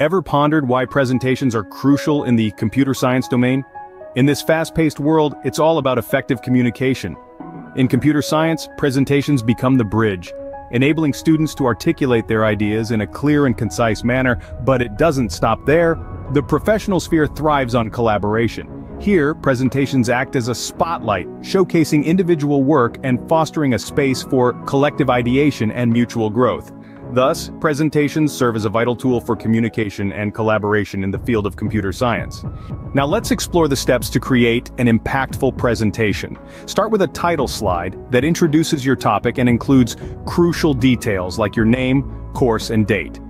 Ever pondered why presentations are crucial in the computer science domain? In this fast-paced world, it's all about effective communication. In computer science, presentations become the bridge, enabling students to articulate their ideas in a clear and concise manner, but it doesn't stop there. The professional sphere thrives on collaboration. Here, presentations act as a spotlight, showcasing individual work and fostering a space for collective ideation and mutual growth. Thus, presentations serve as a vital tool for communication and collaboration in the field of computer science. Now let's explore the steps to create an impactful presentation. Start with a title slide that introduces your topic and includes crucial details like your name, course, and date.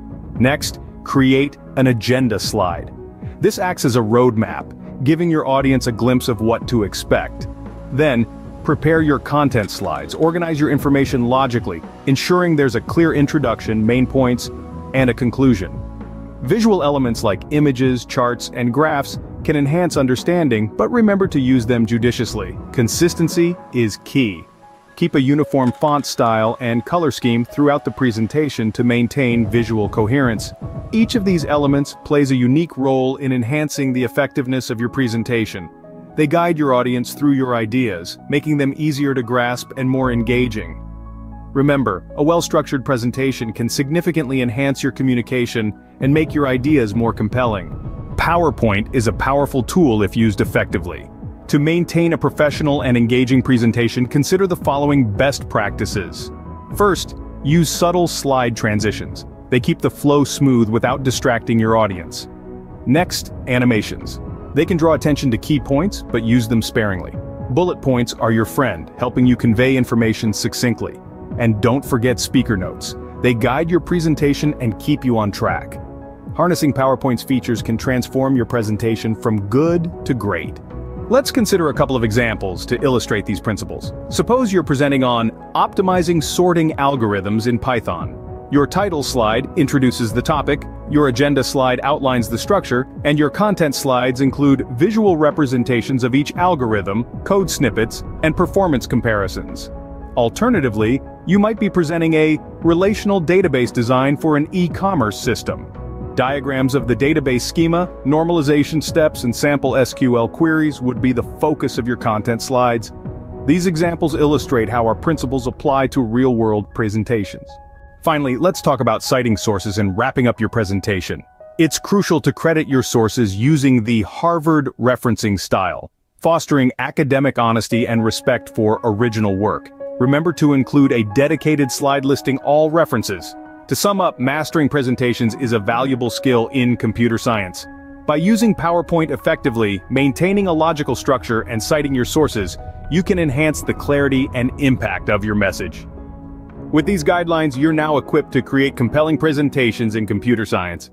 Next, create an agenda slide. This acts as a roadmap, giving your audience a glimpse of what to expect. Then, prepare your content slides, organize your information logically, ensuring there's a clear introduction, main points, and a conclusion. Visual elements like images, charts, and graphs can enhance understanding, but remember to use them judiciously. Consistency is key. Keep a uniform font style and color scheme throughout the presentation to maintain visual coherence. Each of these elements plays a unique role in enhancing the effectiveness of your presentation. They guide your audience through your ideas, making them easier to grasp and more engaging. Remember, a well-structured presentation can significantly enhance your communication and make your ideas more compelling. PowerPoint is a powerful tool if used effectively. To maintain a professional and engaging presentation, consider the following best practices. First, use subtle slide transitions. They keep the flow smooth without distracting your audience. Next, animations. They can draw attention to key points, but use them sparingly. Bullet points are your friend, helping you convey information succinctly. And don't forget speaker notes. They guide your presentation and keep you on track. Harnessing PowerPoint's features can transform your presentation from good to great. Let's consider a couple of examples to illustrate these principles. Suppose you're presenting on optimizing sorting algorithms in Python. Your title slide introduces the topic, your agenda slide outlines the structure, and your content slides include visual representations of each algorithm, code snippets, and performance comparisons. Alternatively, you might be presenting a relational database design for an e-commerce system. Diagrams of the database schema, normalization steps, and sample SQL queries would be the focus of your content slides. These examples illustrate how our principles apply to real-world presentations. Finally, let's talk about citing sources and wrapping up your presentation. It's crucial to credit your sources using the Harvard referencing style, fostering academic honesty and respect for original work. Remember to include a dedicated slide listing all references. To sum up, mastering presentations is a valuable skill in computer science. By using PowerPoint effectively, maintaining a logical structure, and citing your sources, you can enhance the clarity and impact of your message. With these guidelines, you're now equipped to create compelling presentations in computer science.